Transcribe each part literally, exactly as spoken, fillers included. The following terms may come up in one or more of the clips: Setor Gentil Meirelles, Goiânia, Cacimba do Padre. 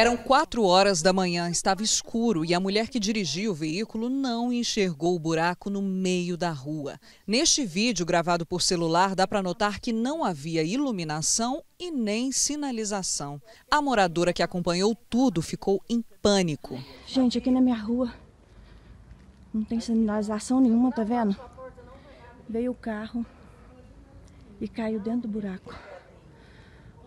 Eram quatro horas da manhã, estava escuro e a mulher que dirigia o veículo não enxergou o buraco no meio da rua. Neste vídeo gravado por celular, dá para notar que não havia iluminação e nem sinalização. A moradora que acompanhou tudo ficou em pânico. Gente, aqui na minha rua não tem sinalização nenhuma, tá vendo? Veio o carro e caiu dentro do buraco.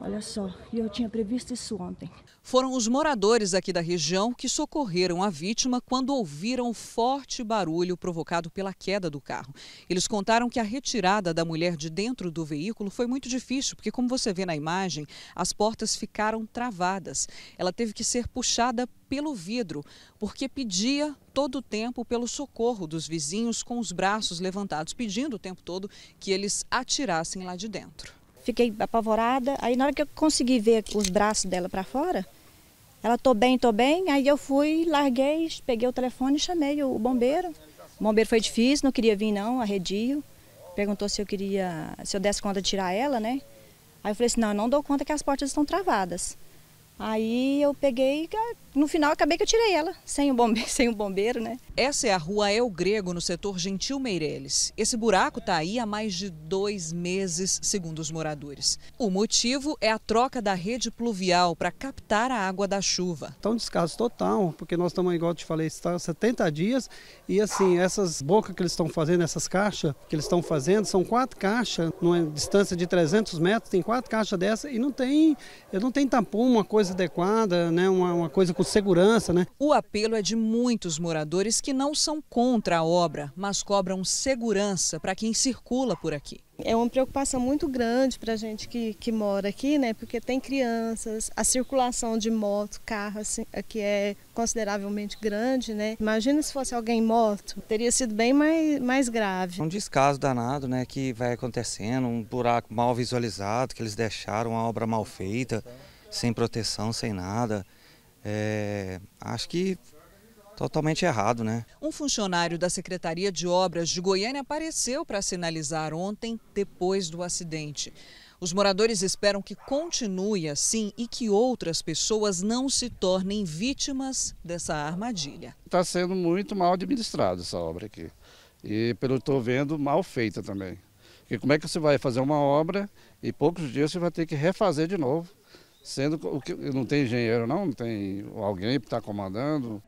Olha só, e eu tinha previsto isso ontem. Foram os moradores aqui da região que socorreram a vítima quando ouviram o forte barulho provocado pela queda do carro. Eles contaram que a retirada da mulher de dentro do veículo foi muito difícil, porque como você vê na imagem, as portas ficaram travadas. Ela teve que ser puxada pelo vidro, porque pedia todo o tempo pelo socorro dos vizinhos com os braços levantados, pedindo o tempo todo que eles atirassem lá de dentro. Fiquei apavorada, aí na hora que eu consegui ver os braços dela para fora, ela tô bem, tô bem, aí eu fui, larguei, peguei o telefone e chamei o bombeiro. O bombeiro foi difícil, não queria vir não, arredio, perguntou se eu queria, se eu desse conta de tirar ela, né? Aí eu falei assim, não, eu não dou conta que as portas estão travadas. Aí eu peguei, no final acabei que eu tirei ela, sem o bombeiro, sem o bombeiro, né? Essa é a rua El Grego, no setor Gentil Meirelles. Esse buraco está aí há mais de dois meses, segundo os moradores. O motivo é a troca da rede pluvial para captar a água da chuva. Está um descaso total, porque nós estamos, igual eu te falei, está há setenta dias e assim, essas bocas que eles estão fazendo, essas caixas que eles estão fazendo, são quatro caixas, numa distância de trezentos metros, tem quatro caixas dessa e não tem, não tem tampão, uma coisa adequada, né? uma, uma coisa com segurança. Né? O apelo é de muitos moradores que não são contra a obra, mas cobram segurança para quem circula por aqui. É uma preocupação muito grande para a gente que, que mora aqui, né? Porque tem crianças, a circulação de moto, carro assim, aqui é consideravelmente grande, né? Imagina se fosse alguém morto, teria sido bem mais, mais grave. É um descaso danado, né? Que vai acontecendo, um buraco mal visualizado, que eles deixaram, uma obra mal feita, sem proteção, sem nada, é, acho que totalmente errado, né? Um funcionário da Secretaria de Obras de Goiânia apareceu para sinalizar ontem, depois do acidente. Os moradores esperam que continue assim e que outras pessoas não se tornem vítimas dessa armadilha. Está sendo muito mal administrada essa obra aqui e, pelo que estou vendo, mal feita também. Porque como é que você vai fazer uma obra e poucos dias você vai ter que refazer de novo? Sendo que não tem engenheiro não, não tem alguém que está comandando.